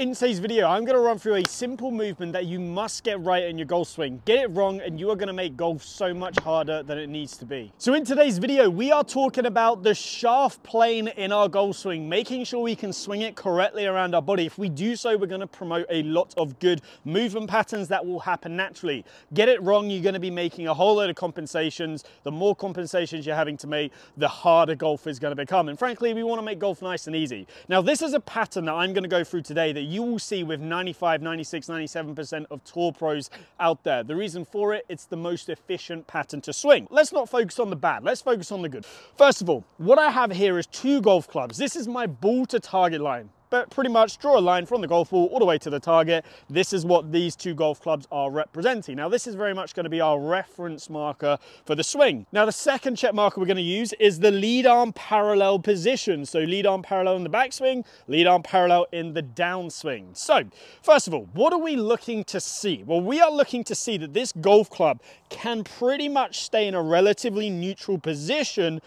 In today's video, I'm going to run through a simple movement that you must get right in your golf swing. Get it wrong and you are going to make golf so much harder than it needs to be. So in today's video, we are talking about the shaft plane in our golf swing, making sure we can swing it correctly around our body. If we do so, we're going to promote a lot of good movement patterns that will happen naturally. Get it wrong, you're going to be making a whole load of compensations. The more compensations you're having to make, the harder golf is going to become. And frankly, we want to make golf nice and easy. Now, this is a pattern that I'm going to go through today that you will see with 95, 96, 97% of tour pros out there. The reason for it, it's the most efficient pattern to swing. Let's not focus on the bad, let's focus on the good. First of all, what I have here is two golf clubs. This is my ball to target line, but pretty much draw a line from the golf ball all the way to the target. This is what these two golf clubs are representing. Now, this is very much going to be our reference marker for the swing. Now, the second check marker we're going to use is the lead arm parallel position. So lead arm parallel in the backswing, lead arm parallel in the downswing. So first of all, what are we looking to see? Well, we are looking to see that this golf club can pretty much stay in a relatively neutral position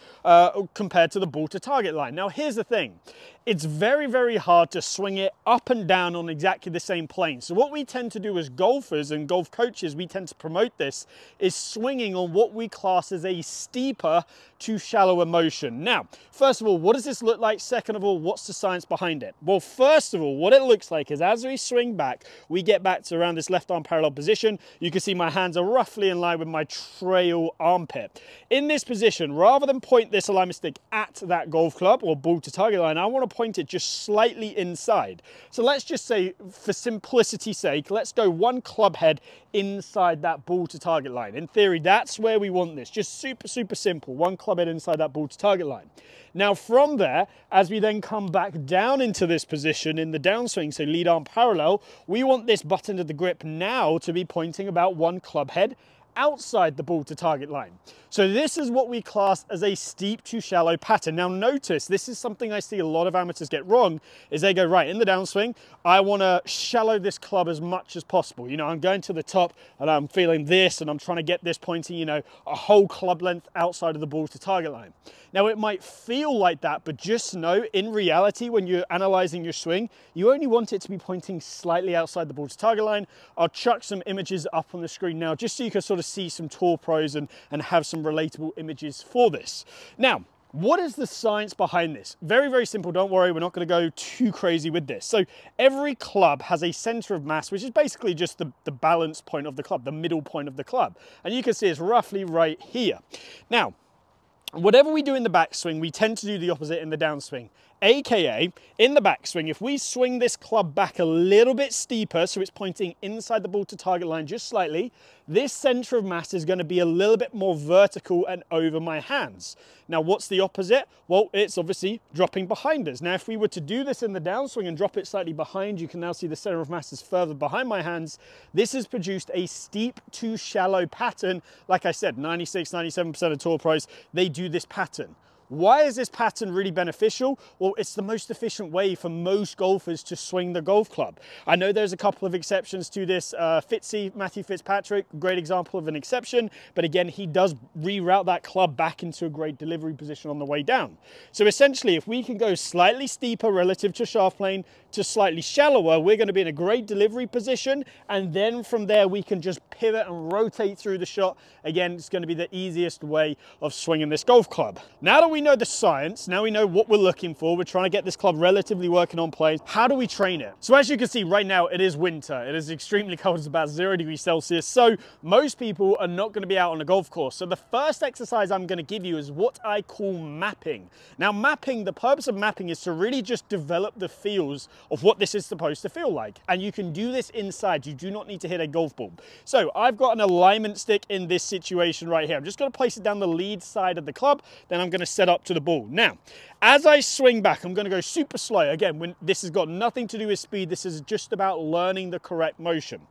compared to the ball to target line. Now, here's the thing. It's very, very hard to swing it up and down on exactly the same plane. So what we tend to do as golfers and golf coaches, we tend to promote this, is swinging on what we class as a steeper to shallower motion. Now, first of all, what does this look like? Second of all, what's the science behind it? Well, first of all, what it looks like is as we swing back, we get back to around this left arm parallel position. You can see my hands are roughly in line with my trail armpit. In this position, rather than point this alignment stick at that golf club or ball to target line, I want to point it just slightly inside. So let's just say, for simplicity's sake, let's go one club head inside that ball to target line. In theory, that's where we want this. Just super, super simple. One club head inside that ball to target line. Now from there, as we then come back down into this position in the downswing, so lead arm parallel, we want this button of the grip now to be pointing about one club head outside the ball to target line. So this is what we class as a steep to shallow pattern. Now notice, this is something I see a lot of amateurs get wrong, is they go, right, in the downswing, I want to shallow this club as much as possible. You know, I'm going to the top and I'm feeling this and I'm trying to get this pointing, you know, a whole club length outside of the ball to target line. Now it might feel like that, but just know in reality, when you're analyzing your swing, you only want it to be pointing slightly outside the ball to target line. I'll chuck some images up on the screen now, just so you can sort of see some tour pros and have some relatable images for this. Now, what is the science behind this? Very, very simple. Don't worry, we're not going to go too crazy with this. So every club has a center of mass, which is basically just the balance point of the club, the middle point of the club. And you can see it's roughly right here. Now, whatever we do in the backswing, we tend to do the opposite in the downswing. AKA, in the backswing, if we swing this club back a little bit steeper, so it's pointing inside the ball to target line just slightly, this center of mass is going to be a little bit more vertical and over my hands. Now, what's the opposite? Well, it's obviously dropping behind us. Now, if we were to do this in the downswing and drop it slightly behind, you can now see the center of mass is further behind my hands. This has produced a steep to shallow pattern. Like I said, 96, 97% of tour pros, they do this pattern. Why is this pattern really beneficial? Well, it's the most efficient way for most golfers to swing the golf club. I know there's a couple of exceptions to this. Matthew Fitzpatrick, great example of an exception. But again, he does reroute that club back into a great delivery position on the way down. So essentially, if we can go slightly steeper relative to shaft plane to slightly shallower, we're going to be in a great delivery position. And then from there, we can just pivot and rotate through the shot. Again, it's going to be the easiest way of swinging this golf club. Now that we know the science, now we know what we're looking for, we're trying to get this club relatively working on play. How do we train it? So as you can see right now, it is winter. It is extremely cold. It's about 0 degrees Celsius. So most people are not going to be out on a golf course. So the first exercise I'm going to give you is what I call mapping. Now mapping, the purpose of mapping is to really just develop the feels of what this is supposed to feel like. And you can do this inside. You do not need to hit a golf ball. So I've got an alignment stick in this situation right here. I'm just going to place it down the lead side of the club. Then I'm going to set up to the ball. Now, as I swing back, I'm going to go super slow. Again, when this has got nothing to do with speed, this is just about learning the correct motion.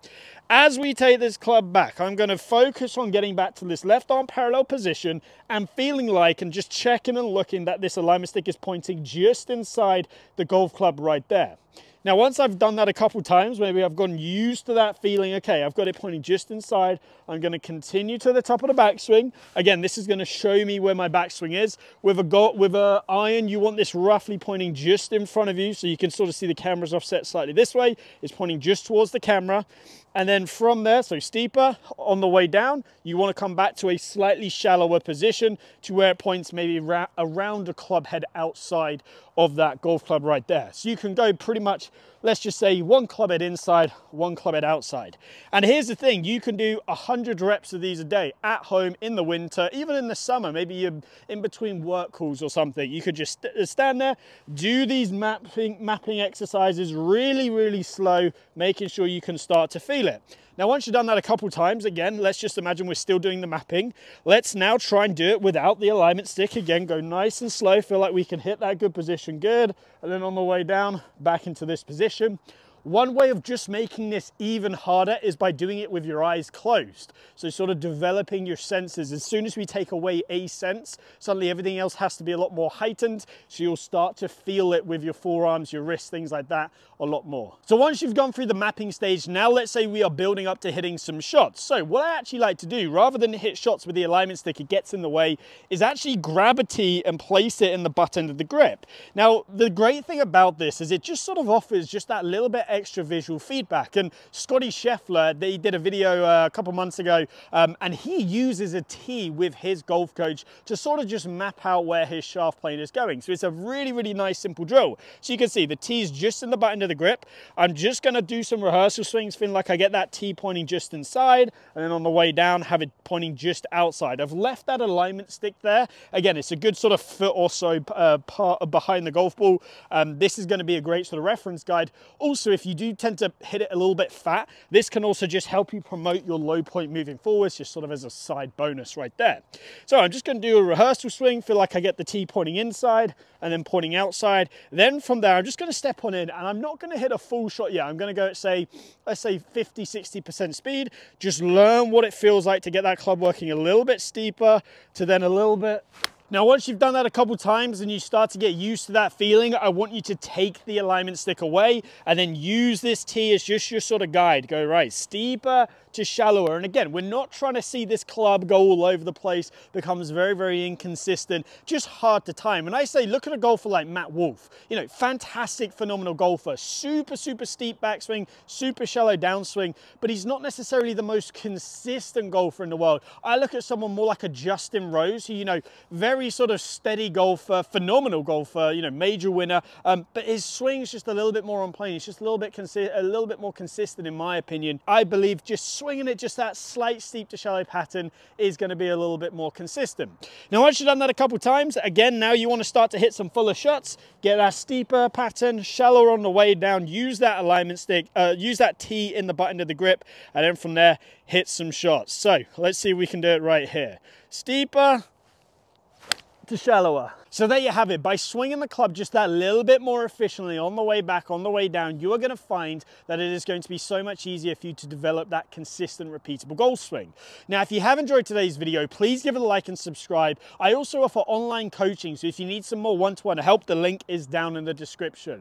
As we take this club back, I'm going to focus on getting back to this left arm parallel position and feeling like and just checking and looking that this alignment stick is pointing just inside the golf club right there. Now, once I've done that a couple times, maybe I've gotten used to that feeling, okay, I've got it pointing just inside. I'm gonna continue to the top of the backswing. Again, this is gonna show me where my backswing is. With a iron, you want this roughly pointing just in front of you, so you can sort of see the camera's offset slightly this way. It's pointing just towards the camera. And then from there, so steeper, on the way down, you wanna come back to a slightly shallower position to where it points maybe around a club head outside of that golf club right there. So you can go pretty much, let's just say, one club head inside, one club head outside. And here's the thing, you can do 100 reps of these a day at home, in the winter, even in the summer. Maybe you're in between work calls or something. You could just stand there, do these mapping exercises really, really slow, making sure you can start to feel it. Now, once you've done that a couple times, again, let's just imagine we're still doing the mapping. Let's now try and do it without the alignment stick. Again, go nice and slow. Feel like we can hit that good position, good. And then on the way down, back into this position. One way of just making this even harder is by doing it with your eyes closed. So sort of developing your senses. As soon as we take away a sense, suddenly everything else has to be a lot more heightened. So you'll start to feel it with your forearms, your wrists, things like that a lot more. So once you've gone through the mapping stage, now let's say we are building up to hitting some shots. So what I actually like to do, rather than hit shots with the alignment stick, it gets in the way, is actually grab a tee and place it in the butt end of the grip. Now, the great thing about this is it just sort of offers just that little bit extra visual feedback. And Scotty Scheffler, they did a video a couple months ago, and he uses a tee with his golf coach to sort of just map out where his shaft plane is going. So it's a really, really nice simple drill. So you can see the tee's just in the butt end of the grip. I'm just gonna do some rehearsal swings, feeling like I get that tee pointing just inside, and then on the way down, have it pointing just outside. I've left that alignment stick there. Again, it's a good sort of foot or so part behind the golf ball. This is gonna be a great sort of reference guide. Also, if you do tend to hit it a little bit fat, this can also just help you promote your low point moving forwards, just sort of as a side bonus right there. So I'm just going to do a rehearsal swing, feel like I get the tee pointing inside and then pointing outside. Then from there, I'm just going to step on in, and I'm not going to hit a full shot yet. I'm going to go at, say, let's say 50, 60% speed. Just learn what it feels like to get that club working a little bit steeper to then a little bit. Now, once you've done that a couple times and you start to get used to that feeling, I want you to take the alignment stick away and then use this tee as just your sort of guide. Go right, steeper to shallower. And again, we're not trying to see this club go all over the place. Becomes very, very inconsistent, just hard to time. And I say, look at a golfer like Matt Wolf, you know, fantastic, phenomenal golfer, super, super steep backswing, super shallow downswing, but he's not necessarily the most consistent golfer in the world. I look at someone more like a Justin Rose, who, you know, very sort of steady golfer, phenomenal golfer, you know, major winner, but his swing's just a little bit more on plane. It's just a little bit more consistent, in my opinion. I believe just swinging it just that slight steep to shallow pattern is going to be a little bit more consistent. Now, once you've done that a couple times, again, now you want to start to hit some fuller shots, get that steeper pattern, shallower on the way down, use that alignment stick, use that tee in the butt end of the grip, and then from there, hit some shots. So let's see if we can do it right here. Steeper to shallower. So there you have it. By swinging the club just that little bit more efficiently on the way back, on the way down, you are going to find that it is going to be so much easier for you to develop that consistent, repeatable golf swing. Now, if you have enjoyed today's video, please give it a like and subscribe. I also offer online coaching, so if you need some more one-to-one help, the link is down in the description.